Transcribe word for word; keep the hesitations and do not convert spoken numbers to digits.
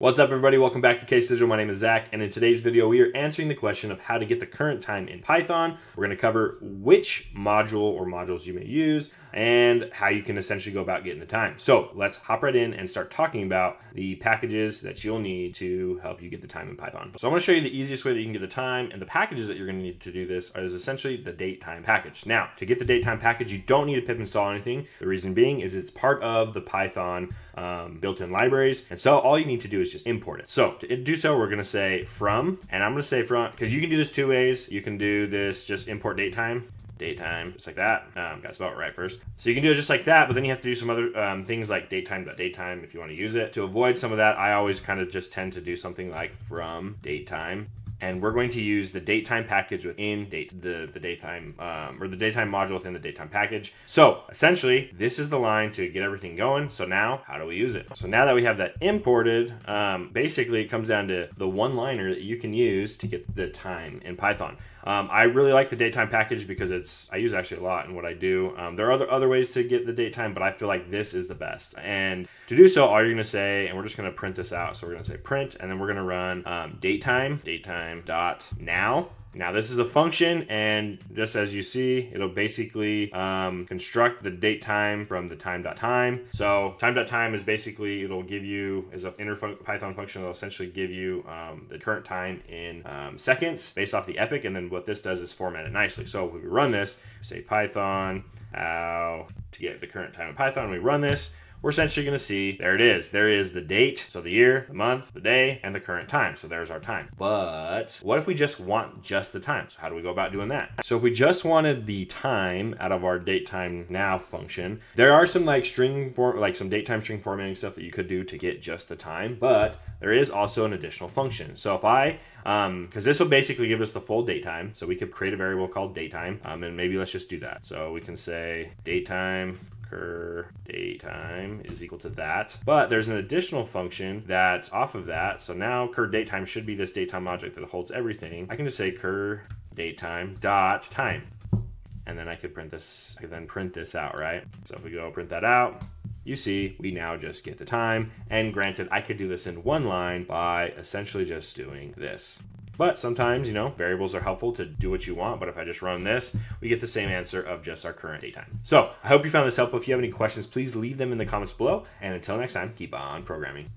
What's up, everybody? Welcome back to Case Digital. My name is Zach, and in today's video, we are answering the question of how to get the current time in Python. We're going to cover which module or modules you may use and how you can essentially go about getting the time. So let's hop right in and start talking about the packages that you'll need to help you get the time in Python. So I'm going to show you the easiest way that you can get the time, and the packages that you're going to need to do this is essentially the Datetime package. Now, to get the Datetime package, you don't need to pip install anything. The reason being is it's part of the Python um, built-in libraries, and so all you need to do is just import it. So to do so, we're going to say from, and I'm going to say from, because you can do this two ways. You can do this, just import datetime, datetime, just like that. Um, got to spell it right first. So you can do it just like that, but then you have to do some other um, things like datetime.datetime if you want to use it. To avoid some of that, I always kind of just tend to do something like from datetime. And we're going to use the datetime package within date, the, the datetime um, or the datetime module within the datetime package. So essentially, this is the line to get everything going. So now, how do we use it? So now that we have that imported, um, basically it comes down to the one liner that you can use to get the time in Python. Um, I really like the datetime package because it's, I use it actually a lot in what I do. Um, there are other, other ways to get the datetime, but I feel like this is the best. And to do so, all you're gonna say, and we're just gonna print this out. So we're gonna say print, and then we're gonna run um, datetime, datetime, dot now. Now this is a function, and just as you see, it'll basically um, construct the date time from the time.time. So time.time is basically, it'll give you, is an inner Python function that'll essentially give you um, the current time in um, seconds based off the epoch. And then what this does is format it nicely. So when we run this, say Python, how to get the current time in Python, we run this, we're essentially gonna see, there it is. There is the date, so the year, the month, the day, and the current time. So there's our time. But what if we just want just the time? So how do we go about doing that? So if we just wanted the time out of our datetime now function, there are some like string, form, like some datetime string formatting stuff that you could do to get just the time, but there is also an additional function. So if I, um, cause this will basically give us the full datetime. So we could create a variable called datetime, um, and maybe let's just do that. So we can say datetime, cur datetime is equal to that, but there's an additional function that's off of that. So now cur datetime should be this datetime object that holds everything. I can just say cur datetime dot time, and then I could print this. I could then print this out, right? So if we go print that out, you see, we now just get the time. And granted, I could do this in one line by essentially just doing this. But sometimes, you know, variables are helpful to do what you want. But if I just run this, we get the same answer of just our current datetime. So I hope you found this helpful. If you have any questions, please leave them in the comments below. And until next time, keep on programming.